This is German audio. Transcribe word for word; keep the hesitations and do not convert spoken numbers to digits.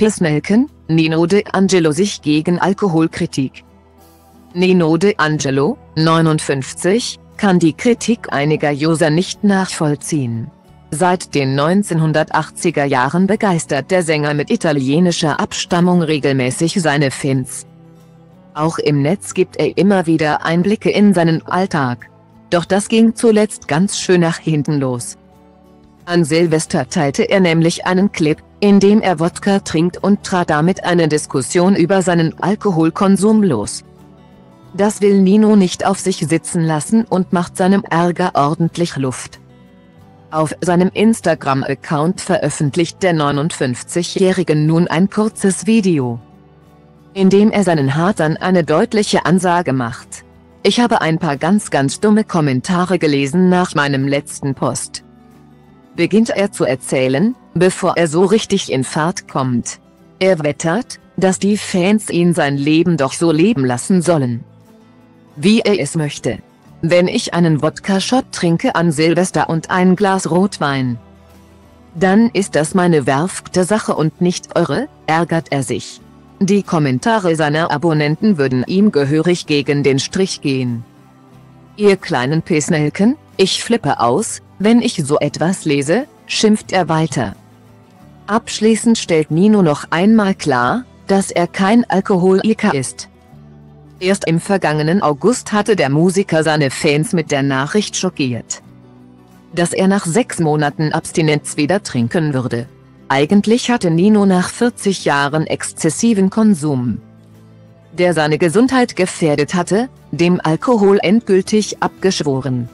Pissnelken, Nino De Angelo sich gegen Alkoholkritik. Nino De Angelo, neunundfünfzig, kann die Kritik einiger User nicht nachvollziehen. Seit den neunzehnhundertachtziger Jahren begeistert der Sänger mit italienischer Abstammung regelmäßig seine Fans. Auch im Netz gibt er immer wieder Einblicke in seinen Alltag. Doch das ging zuletzt ganz schön nach hinten los. An Silvester teilte er nämlich einen Clip, in dem er Wodka trinkt und trat damit eine Diskussion über seinen Alkoholkonsum los. Das will Nino nicht auf sich sitzen lassen und macht seinem Ärger ordentlich Luft. Auf seinem Instagram-Account veröffentlicht der neunundfünfzigjährige nun ein kurzes Video, in dem er seinen Hatern eine deutliche Ansage macht. Ich habe ein paar ganz ganz dumme Kommentare gelesen nach meinem letzten Post, beginnt er zu erzählen, bevor er so richtig in Fahrt kommt. Er wettert, dass die Fans ihn sein Leben doch so leben lassen sollen, wie er es möchte. Wenn ich einen Wodka-Shot trinke an Silvester und ein Glas Rotwein, dann ist das meine verfluchte Sache und nicht eure, ärgert er sich. Die Kommentare seiner Abonnenten würden ihm gehörig gegen den Strich gehen. Ihr kleinen Pissnelken, ich flippe aus, wenn ich so etwas lese, schimpft er weiter. Abschließend stellt Nino noch einmal klar, dass er kein Alkoholiker ist. Erst im vergangenen August hatte der Musiker seine Fans mit der Nachricht schockiert, dass er nach sechs Monaten Abstinenz wieder trinken würde. Eigentlich hatte Nino nach vierzig Jahren exzessiven Konsum, der seine Gesundheit gefährdet hatte, dem Alkohol endgültig abgeschworen.